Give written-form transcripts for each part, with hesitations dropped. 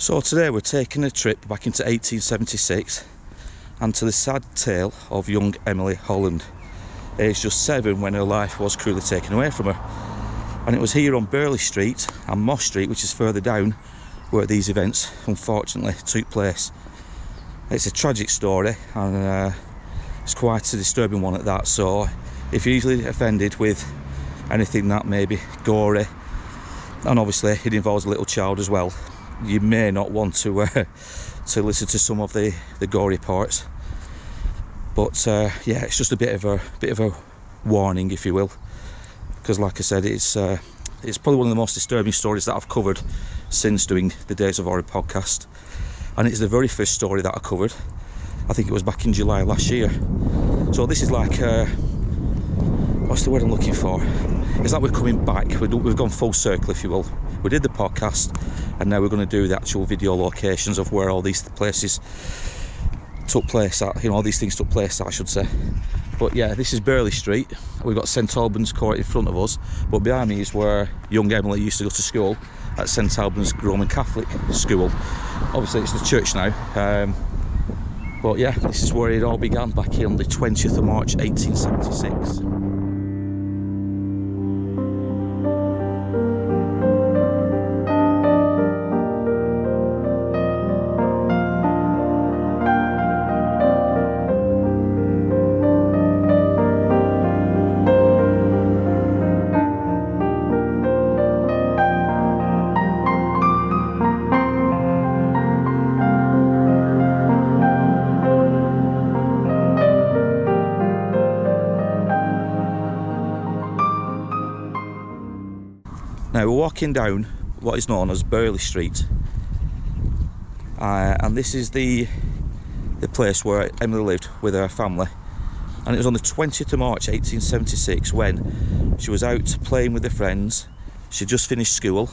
So today we're taking a trip back into 1876 and to the sad tale of young Emily Holland, aged just 7 when her life was cruelly taken away from her. And it was here on Burnley Street and Moss Street, which is further down, where these events unfortunately took place. It's a tragic story, and it's quite a disturbing one at that. So if you're easily offended with anything that may be gory, and obviously it involves a little child as well, you may not want to listen to some of the gory parts. But yeah, it's just a bit of a warning, if you will, because like I said, it's probably one of the most disturbing stories that I've covered since doing the Days of Horror podcast, and it's the very first story that I covered. I think it was back in July last year. So this is like what's the word I'm looking for? It's like we're coming back. We've gone full circle, if you will. We did the podcast, and now we're going to do the actual video locations of where all these places took place at. You know, all these things took place at, I should say. But yeah, this is Burnley Street. We've got St Albans Court in front of us, but behind me is where young Emily used to go to school at St Albans Roman Catholic School. Obviously, it's the church now. But yeah, this is where it all began back here on the 20th of March, 1876. Now we're walking down what is known as Burnley Street, and this is the place where Emily lived with her family. And it was on the 20th of March 1876 when she was out playing with her friends. She just finished school,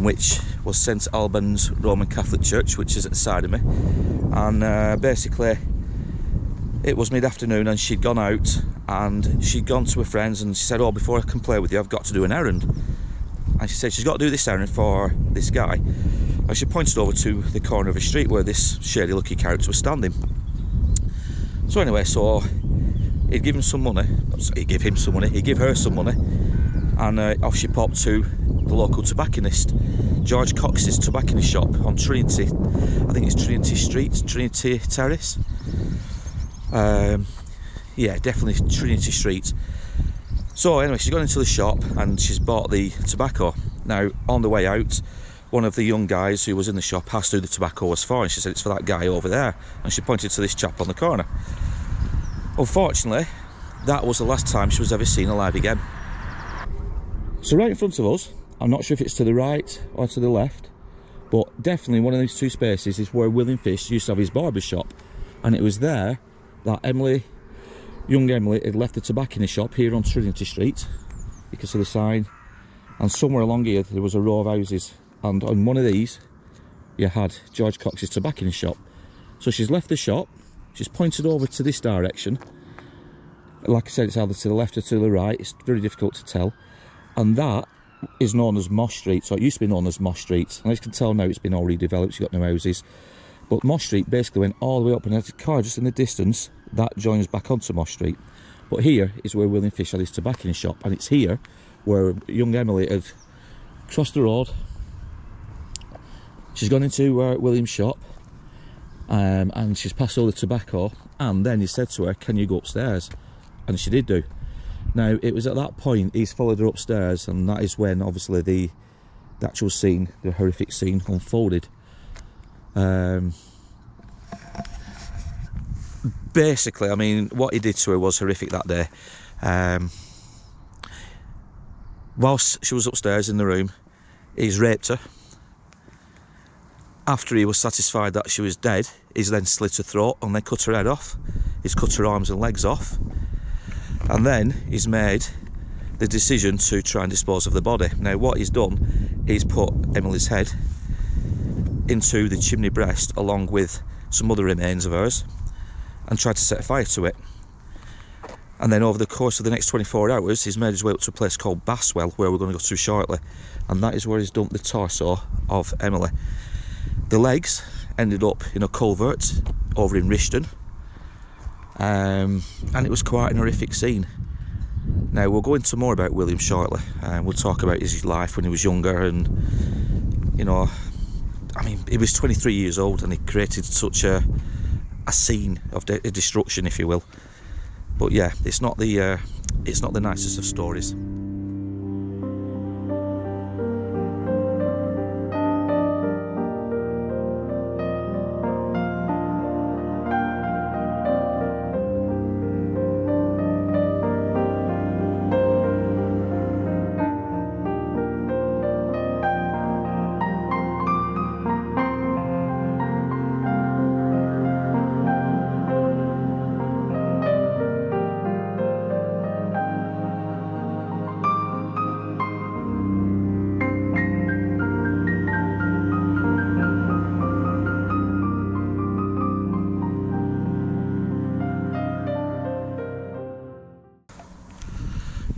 which was St Albans Roman Catholic Church, which is at the side of me. And basically it was mid-afternoon, and she'd gone out and she'd gone to her friends, and she said, "Oh, before I can play with you, I've got to do an errand." And she said she's got to do this errand for this guy, and she pointed over to the corner of a street where this shady looking character was standing. So anyway, so he'd give him some money, he gave her some money, and off she popped to the local tobacconist, George Cox's tobacconist shop on Trinity, I think it's Trinity Street, Trinity Terrace. Yeah, definitely Trinity Street. So anyway, she's gone into the shop and she's bought the tobacco. Now on the way out, one of the young guys who was in the shop asked who the tobacco was for, and she said it's for that guy over there, and she pointed to this chap on the corner. Unfortunately, that was the last time she was ever seen alive again. So right in front of us, I'm not sure if it's to the right or to the left, but definitely one of these two spaces is where William Fish used to have his barber shop, and it was there that young Emily had left the tobacconist shop here on Trinity Street. You can see the sign, and somewhere along here there was a row of houses, and on one of these you had George Cox's tobacconist shop. So she's left the shop, she's pointed over to this direction. Like I said, it's either to the left or to the right, it's very difficult to tell, and that is known as Moss Street. So it used to be known as Moss Street, and as you can tell now it's been all redeveloped, you've got new houses. But Moss Street basically went all the way up, and there's a car just in the distance that joins back onto Moss Street. But here is where William Fish had his tobacconist shop, and it's here where young Emily had crossed the road. She's gone into William's shop, and she's passed all the tobacco, and then he said to her, "Can you go upstairs?" And she did do. Now it was at that point he's followed her upstairs, and that is when obviously the actual scene, the horrific scene, unfolded. Basically, I mean, what he did to her was horrific that day. Whilst she was upstairs in the room, he's raped her. After he was satisfied that she was dead, he's then slit her throat and then cut her head off. He's cut her arms and legs off, and then he's made the decision to try and dispose of the body. Now what he's done, he's put Emily's head into the chimney breast along with some other remains of hers and tried to set fire to it. And then over the course of the next 24 hours, he's made his way up to a place called Bastwell, where we're going to go to shortly. And that is where he's dumped the torso of Emily. The legs ended up in a culvert over in Rishton. And it was quite an horrific scene. Now, we'll go into more about William shortly. We'll talk about his life when he was younger and, you know, I mean, he was 23 years old and he created such a scene of destruction, if you will. But yeah, it's not the nicest of stories.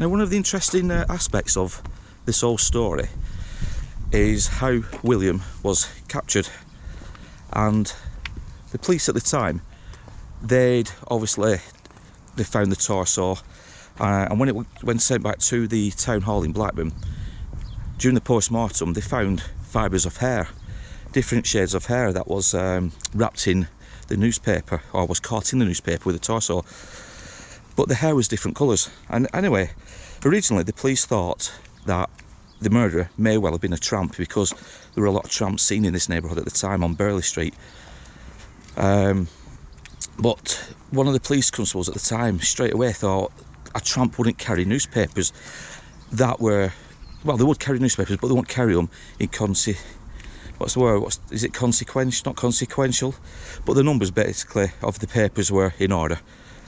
Now, one of the interesting aspects of this whole story is how William was captured. And the police at the time, they found the torso, and when it went sent back to the town hall in Blackburn, during the post-mortem they found fibres of hair, different shades of hair that was wrapped in the newspaper, or was caught in the newspaper with the torso. But the hair was different colours. And anyway, originally the police thought that the murderer may well have been a tramp, because there were a lot of tramps seen in this neighbourhood at the time on Burnley Street. But one of the police constables at the time straight away thought a tramp wouldn't carry newspapers that were... Well, they would carry newspapers, but they wouldn't carry them in What's the word? Is it consequential? Not consequential. But the numbers, basically, of the papers were in order.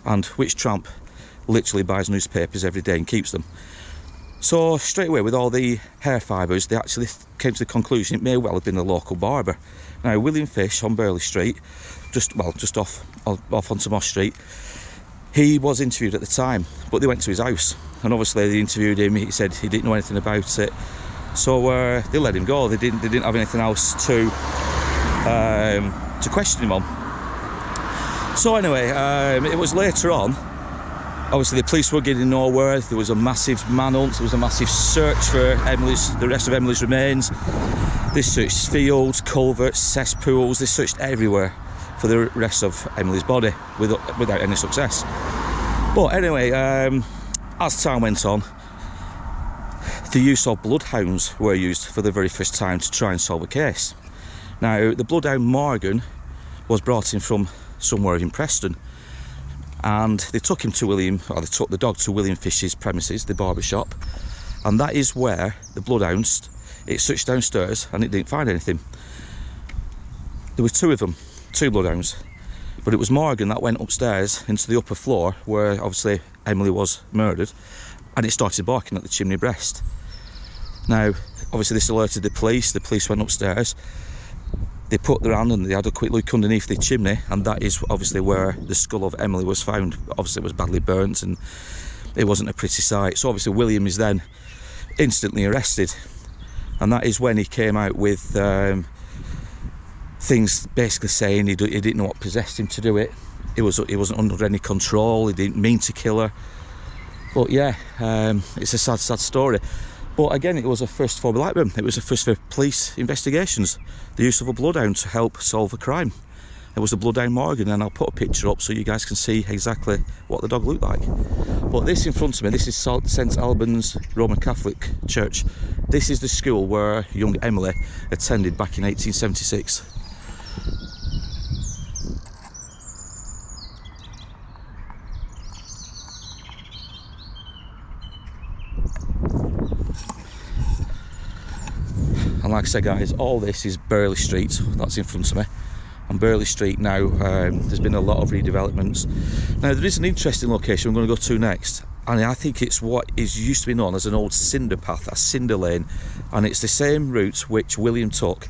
And which tramp literally buys newspapers every day and keeps them? So straight away, with all the hair fibres, they actually came to the conclusion it may well have been the local barber. Now, William Fish on Burnley Street, just off onto Moss Street, he was interviewed at the time, but they went to his house, and obviously they interviewed him. He said he didn't know anything about it, so they let him go. They didn't have anything else to question him on. So anyway, it was later on, obviously the police were getting nowhere. There was a massive manhunt, there was a massive search for the rest of Emily's remains. They searched fields, culverts, cesspools, they searched everywhere for the rest of Emily's body without any success. But anyway, as time went on, the use of bloodhounds were used for the very first time to try and solve a case. Now, the bloodhound Morgan was brought in from somewhere in Preston, and they took him to they took the dog to William Fish's premises, the barber shop, and that is where the bloodhound, it searched downstairs and it didn't find anything. There were two of them, two bloodhounds, but it was Morgan that went upstairs into the upper floor where obviously Emily was murdered, and it started barking at the chimney breast. Now, obviously this alerted the police. The police went upstairs. They put their hand and they had a quick look underneath the chimney, and that is obviously where the skull of Emily was found. Obviously it was badly burnt and it wasn't a pretty sight. So obviously William is then instantly arrested, and that is when he came out with things basically saying he didn't know what possessed him to do it. He wasn't under any control, he didn't mean to kill her. But yeah, it's a sad, sad story. But again, it was a first for Blackburn. It was a first for police investigations, the use of a bloodhound to help solve a crime. It was the bloodhound Morgan, and I'll put a picture up so you guys can see exactly what the dog looked like. But this in front of me, this is St Albans Roman Catholic Church. This is the school where young Emily attended back in 1876. And like I said, guys, all this is Burnley Street, that's in front of me. And Burnley Street now, there's been a lot of redevelopments. Now, there is an interesting location I'm going to go to next, and I think it's what is used to be known as an old cinder path, a cinder lane. And it's the same route which William took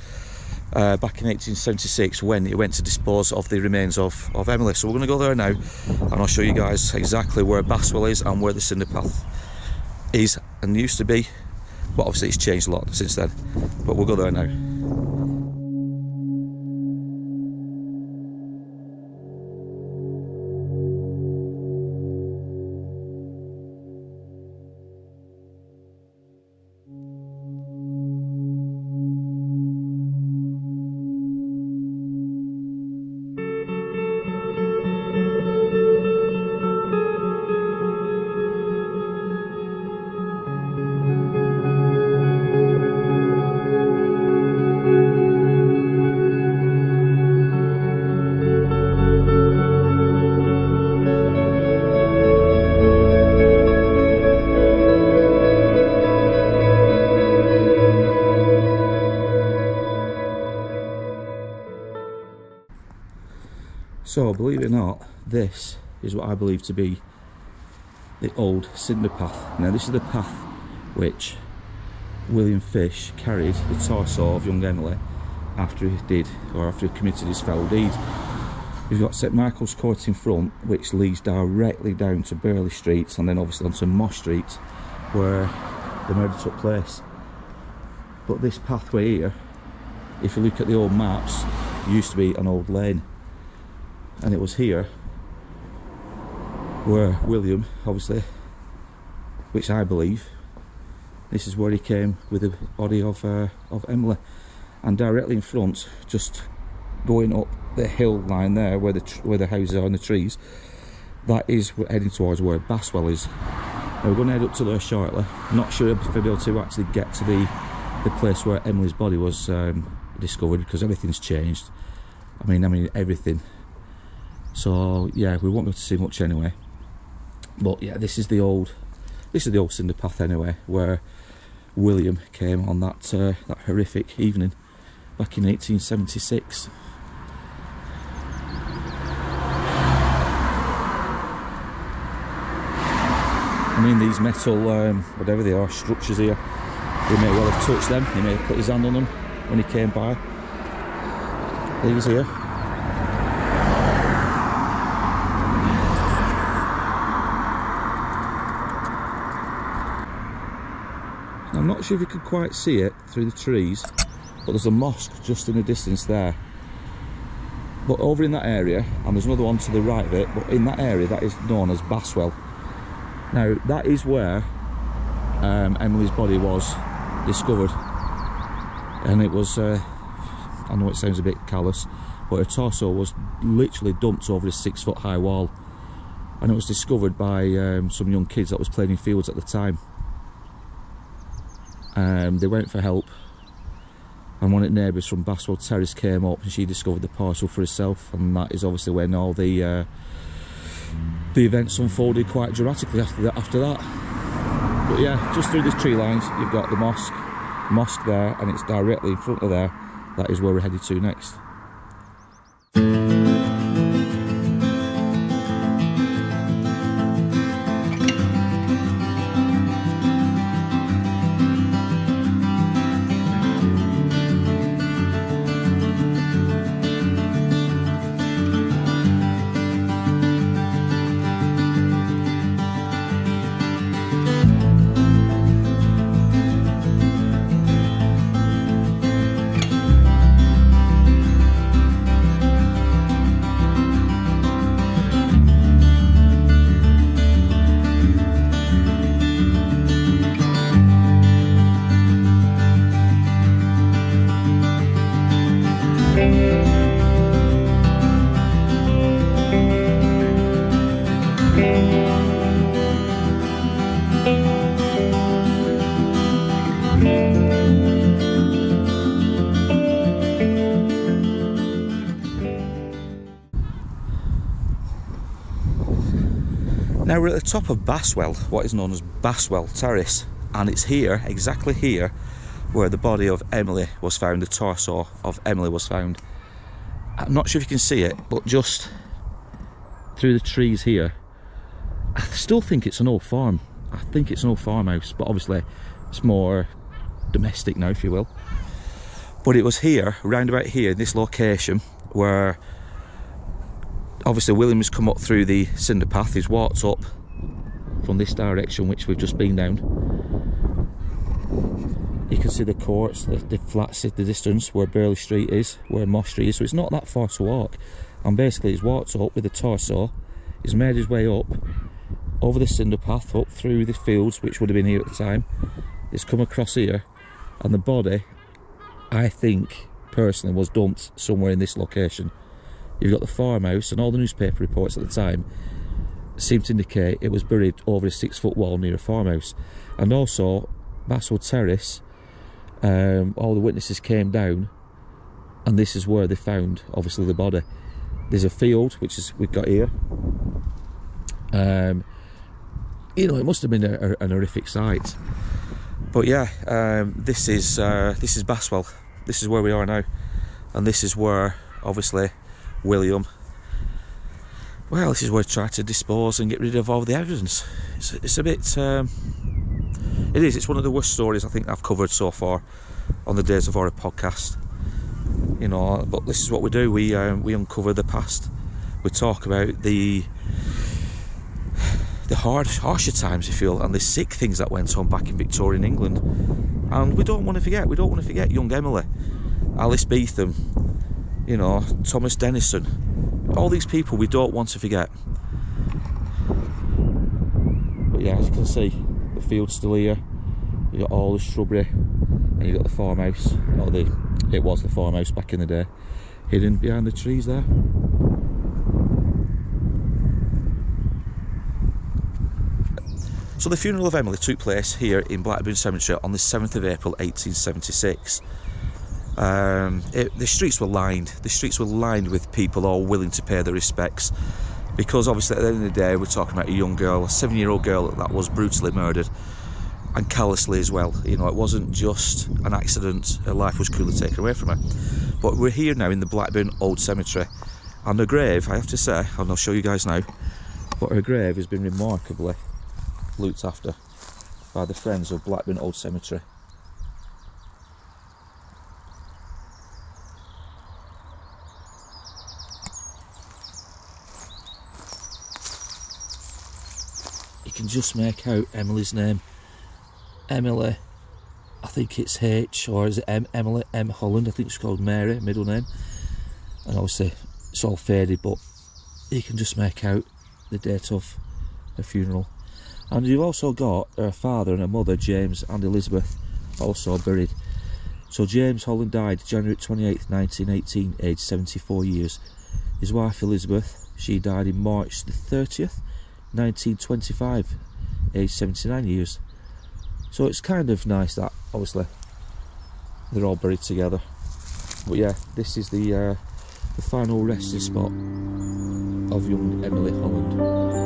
back in 1876 when it went to dispose of the remains of Emily. So we're going to go there now and I'll show you guys exactly where Bastwell is and where the cinder path is and used to be, but obviously it's changed a lot since then, but we'll go there now. So, believe it or not, this is what I believe to be the old cinder path. Now, this is the path which William Fish carried the torso of young Emily after he committed his foul deed. We've got St Michael's Court in front, which leads directly down to Burnley Street and then obviously onto Moss Street, where the murder took place. But this pathway here, if you look at the old maps, used to be an old lane. And it was here where William, obviously, which I believe, this is where he came with the body of Emily. And directly in front, just going up the hill line there, where the houses are and the trees, that is heading towards where Bastwell is. Now we're going to head up to there shortly. I'm not sure if we'll be able to actually get to the place where Emily's body was discovered, because everything's changed. I mean everything. So yeah, we won't be able to see much anyway. But yeah, this is the old cinder path anyway, where William came on that horrific evening back in 1876. I mean, these metal whatever they are, structures here, he may well have touched them. He may have put his hand on them when he came by. These here. I'm not sure if you could quite see it through the trees, but there's a mosque just in the distance there. But over in that area, and there's another one to the right of it, but in that area that is known as Bastwell. Now that is where Emily's body was discovered, and it was, I know it sounds a bit callous, but her torso was literally dumped over a 6 foot high wall, and it was discovered by some young kids that was playing in fields at the time. They went for help, and one of the neighbours from Bastwell Terrace came up and she discovered the parcel for herself, and that is obviously when all the events unfolded quite dramatically after that. But yeah, just through these tree lines you've got the mosque there, and it's directly in front of there. That is where we're headed to next. Now we're at the top of Bastwell, what is known as Bastwell Terrace, and it's here, exactly here, where the body of Emily was found, the torso of Emily was found. I'm not sure if you can see it, but just through the trees here, I still think it's an old farm. I think it's an old farmhouse, but obviously it's more domestic now, if you will. But it was here, round about here, in this location, where obviously William's come up through the cinder path. He's walked up from this direction, which we've just been down. You can see the courts, the flats, the distance where Burnley Street is, where Moss Street is, so it's not that far to walk. And basically he's walked up with a torso, he's made his way up, over the cinder path, up through the fields, which would have been here at the time. He's come across here, and the body, I think, personally, was dumped somewhere in this location. You've got the farmhouse, and all the newspaper reports at the time seemed to indicate it was buried over a 6-foot wall near a farmhouse. And also, Bastwell Terrace, all the witnesses came down, and this is where they found, obviously, the body. There's a field, which is we've got here. You know, it must have been an horrific sight. But yeah, this is Bastwell. This is where we are now, and this is where, obviously, William. Well, this is where he tried to dispose and get rid of all the evidence. It's a bit. It is. It's one of the worst stories I think I've covered so far on the Days of Horror podcast. You know, but this is what we do. We uncover the past. We talk about the harsher times, if you will, and the sick things that went on back in Victorian England. And we don't want to forget. We don't want to forget young Emily, Alice Beetham, you know, Thomas Denison. All these people we don't want to forget. But yeah, as you can see, the field's still here. You got all the shrubbery, and you got the farmhouse. Or it was the farmhouse back in the day, hidden behind the trees there. So the funeral of Emily took place here in Blackburn Cemetery on the 7th of April 1876. The streets were lined with people all willing to pay their respects, because obviously at the end of the day we're talking about a young girl, a 7-year-old girl that was brutally murdered, and callously as well. You know, it wasn't just an accident, her life was cruelly taken away from her. But we're here now in the Blackburn Old Cemetery, and her grave, I have to say, and I'll show you guys now, but her grave has been remarkably looked after by the friends of Blackburn Old Cemetery. You can just make out Emily's name. Emily, I think it's H, or is it M? Emily M Holland, I think it's called Mary, middle name. And obviously it's all faded, but you can just make out the date of her funeral. And you've also got her father and her mother, James and Elizabeth, also buried. So James Holland died January 28, 1918, aged 74 years. His wife Elizabeth, she died in March the 30th, 1925, aged 79 years. So it's kind of nice that, obviously, they're all buried together. But yeah, this is the final resting spot of young Emily Holland.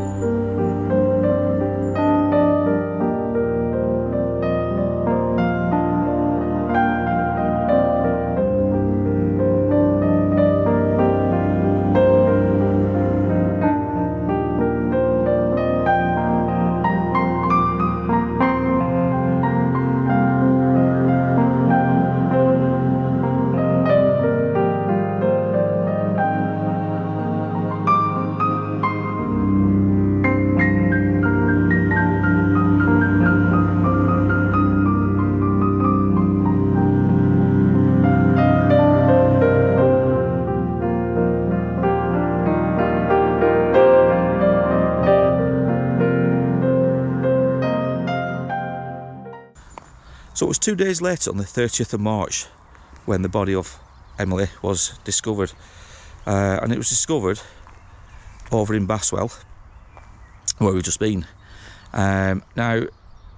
So it was 2 days later, on the 30th of March, when the body of Emily was discovered. And it was discovered over in Bastwell, where we've just been. Now,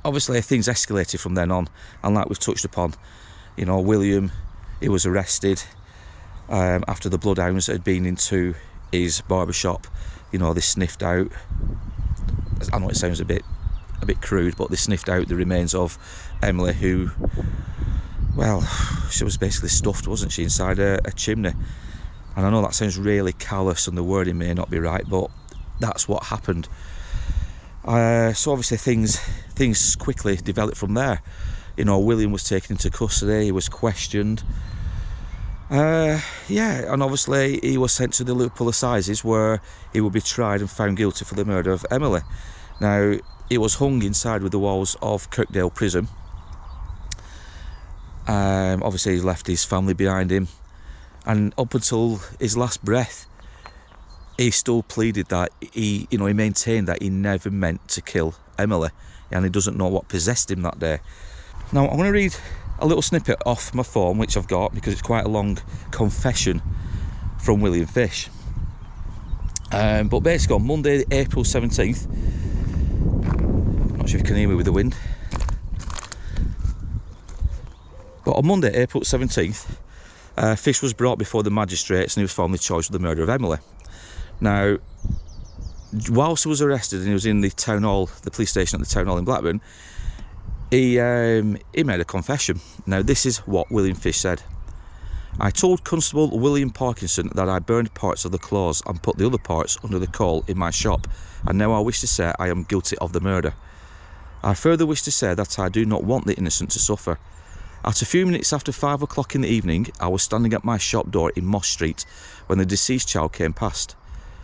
obviously, things escalated from then on, and like we've touched upon, you know, William, he was arrested after the bloodhounds had been into his barber shop. You know, they sniffed out, I know it sounds a bit crude, but they sniffed out the remains of Emily, who, well, she was basically stuffed, wasn't she, inside a chimney. And I know that sounds really callous and the wording may not be right, but that's what happened. So obviously things quickly developed from there. You know, William was taken into custody, he was questioned, Yeah, and obviously he was sent to the Liverpool Assizes, where he would be tried and found guilty for the murder of Emily. Now, he was hung inside with the walls of Kirkdale Prison. Obviously he's left his family behind him, and up until his last breath he still pleaded that he maintained that he never meant to kill Emily, and he doesn't know what possessed him that day. Now, I'm going to read a little snippet off my phone, which I've got, because it's quite a long confession from William Fish. But basically on Monday, April 17th, I'm not sure if you can hear me with the wind, but on Monday, April 17th, Fish was brought before the magistrates and he was formally charged with the murder of Emily. Now, whilst he was arrested and he was in the town hall, the police station at the town hall in Blackburn, he made a confession. Now, this is what William Fish said. I told Constable William Parkinson that I burned parts of the clothes and put the other parts under the coal in my shop, and now I wish to say I am guilty of the murder. I further wish to say that I do not want the innocent to suffer. At a few minutes after 5 o'clock in the evening, I was standing at my shop door in Moss Street when the deceased child came past.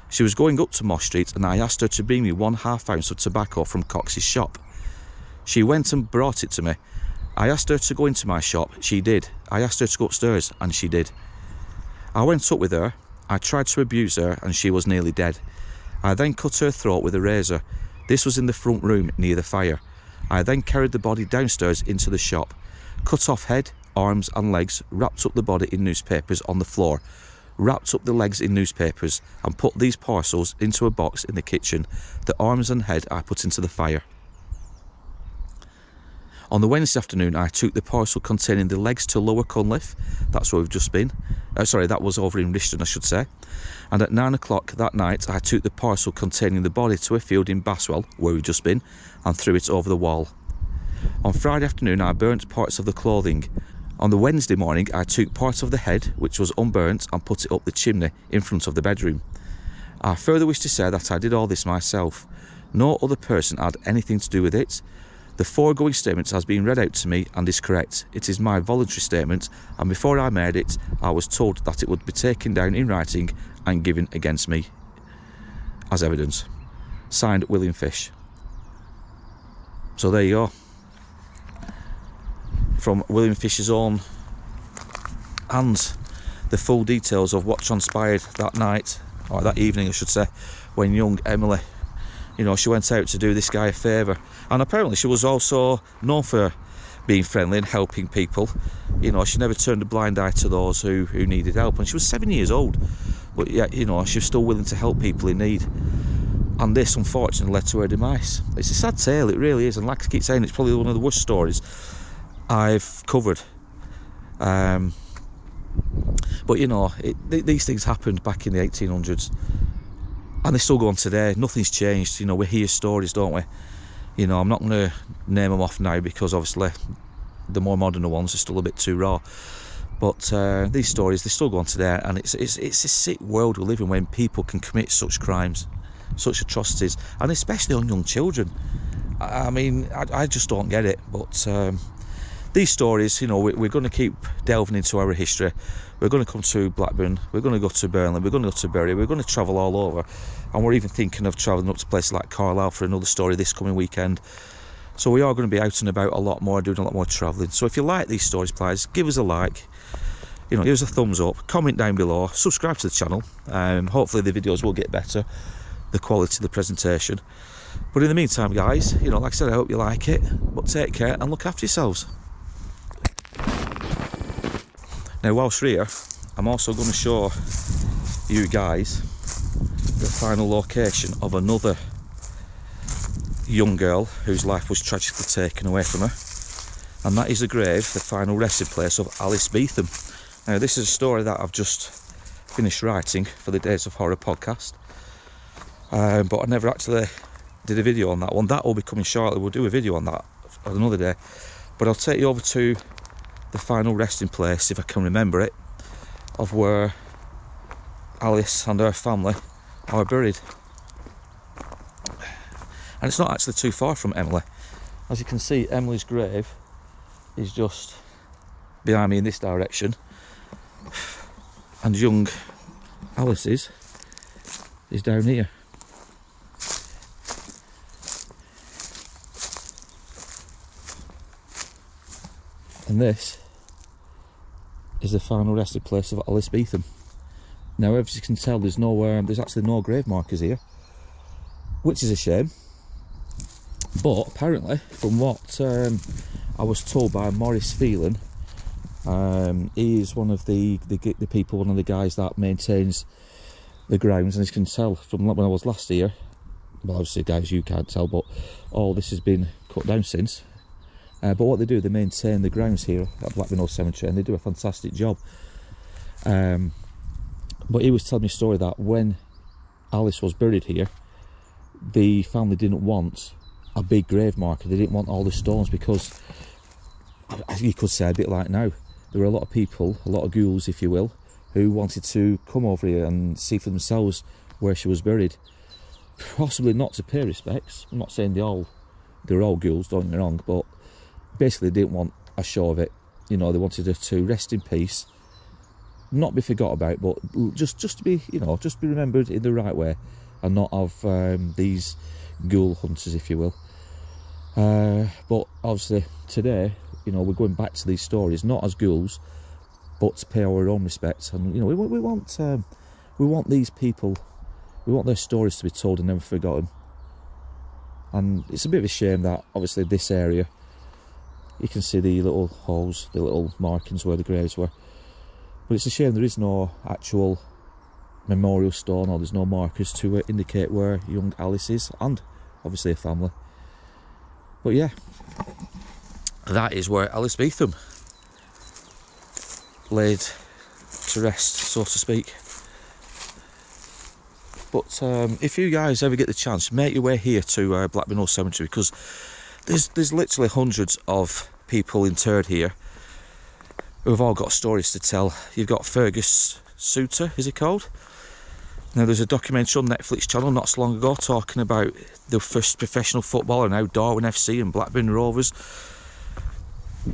She was going up to Moss Street and I asked her to bring me 1/2 ounce of tobacco from Cox's shop. She went and brought it to me. I asked her to go into my shop, she did. I asked her to go upstairs, and she did. I went up with her, I tried to abuse her, and she was nearly dead. I then cut her throat with a razor. This was in the front room near the fire. I then carried the body downstairs into the shop, cut off head, arms and legs, wrapped up the body in newspapers on the floor, wrapped up the legs in newspapers and put these parcels into a box in the kitchen. The arms and head I put into the fire. On the Wednesday afternoon I took the parcel containing the legs to Lower Cunliffe, that's where we've just been, sorry, that was over in Rishton I should say, and at 9 o'clock that night I took the parcel containing the body to a field in Bastwell, where we've just been, and threw it over the wall. On Friday afternoon I burnt parts of the clothing. On the Wednesday morning I took part of the head, which was unburnt, and put it up the chimney in front of the bedroom. I further wish to say that I did all this myself. No other person had anything to do with it. The foregoing statement has been read out to me and is correct. It is my voluntary statement, and before I made it I was told that it would be taken down in writing and given against me as evidence. Signed, William Fish. So there you go. From William Fish's own hands, the full details of what transpired that night, or that evening I should say, when young Emily, she went out to do this guy a favour. And apparently she was also known for being friendly and helping people. She never turned a blind eye to those who needed help. And she was 7 years old, but yet, she was still willing to help people in need. And this, unfortunately, led to her demise. It's a sad tale, it really is. And like I keep saying, it's probably one of the worst stories I've covered, but these things happened back in the 1800s and they still go on today. Nothing's changed. We hear stories, don't we? I'm not going to name them off now, because obviously the more modern ones are still a bit too raw, but these stories, they still go on today, and it's a sick world we live in, when people can commit such crimes, such atrocities, and especially on young children. I just don't get it, but these stories, we're going to keep delving into our history. We're going to come to Blackburn, we're going to go to Burnley, we're going to go to Bury, we're going to travel all over. And we're even thinking of travelling up to places like Carlisle for another story this coming weekend. So we are going to be out and about a lot more, doing a lot more travelling. So if you like these stories, please give us a like, give us a thumbs up, comment down below, subscribe to the channel. Hopefully the videos will get better, the quality of the presentation. But in the meantime, guys, like I said, I hope you like it, but take care and look after yourselves. Now, whilst we're here, I'm also going to show you guys the final location of another young girl whose life was tragically taken away from her, and that is the grave, the final resting place of Alice Beetham. Now, this is a story that I've just finished writing for the Days of Horror podcast, but I never actually did a video on that one. That will be coming shortly. We'll do a video on that another day, but I'll take you over to the final resting place, if I can remember it, of where Alice and her family are buried. And it's not actually too far from Emily. As you can see, Emily's grave is just behind me in this direction, and young Alice's is down here. And this is the final resting place of Alice Beetham. Now, as you can tell, there's no, there's actually no grave markers here, which is a shame. But apparently, from what I was told by Morris Phelan, he is one of the people, one of the guys that maintains the grounds. And as you can tell, from when I was last here, well, obviously, guys, you can't tell, but all this has been cut down since. But what they do, they maintain the grounds here at Blackburn Old Cemetery, and they do a fantastic job. But he was telling me a story that when Alice was buried here, the family didn't want a big grave marker. They didn't want all the stones because, you could say a bit like now, there were a lot of people, a lot of ghouls, if you will, who wanted to come over here and see for themselves where she was buried. Possibly not to pay respects. I'm not saying they're all ghouls, don't get me wrong, but basically they didn't want a show of it, you know. They wanted her to rest in peace, not be forgot about, but just to be, you know, just be remembered in the right way, and not have these ghoul hunters, if you will. But obviously today, you know, we're going back to these stories, not as ghouls, but to pay our own respects. And you know, we want these people, we want their stories to be told and never forgotten. And it's a bit of a shame that obviously this area, you can see the little holes, the little markings where the graves were. But it's a shame there is no actual memorial stone, or there's no markers to indicate where young Alice is, and obviously a family. But yeah, that is where Alice Beetham laid to rest, so to speak. But if you guys ever get the chance, make your way here to Blackburn Old Cemetery, because there's literally hundreds of people interred here who have all got stories to tell. You've got Fergus Souter, is he called? Now, there's a documentary on Netflix channel not so long ago talking about the first professional footballer, now Darwin FC and Blackburn Rovers.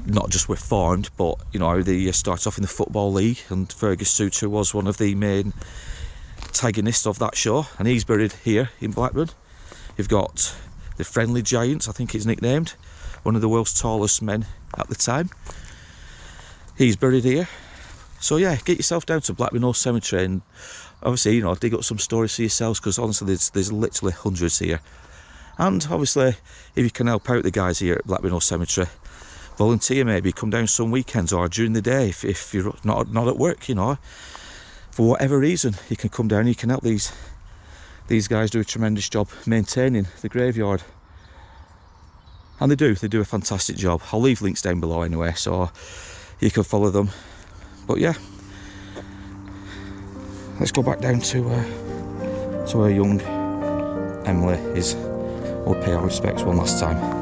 Not just were formed, but you know, they start off in the Football League, and Fergus Souter was one of the main antagonists of that show, and he's buried here in Blackburn. You've got the Friendly Giants, I think it's nicknamed, one of the world's tallest men at the time. He's buried here. So yeah, get yourself down to Blackburn Old Cemetery, and obviously, you know, dig up some stories for yourselves, because honestly, there's literally hundreds here. And obviously, if you can help out the guys here at Blackburn Old Cemetery, volunteer maybe, come down some weekends or during the day if you're not at work, you know. For whatever reason, you can come down, you can help these. These guys do a tremendous job maintaining the graveyard, and they do a fantastic job. I'll leave links down below anyway, so you can follow them. But yeah, let's go back down to where young Emily is. We'll pay our respects one last time.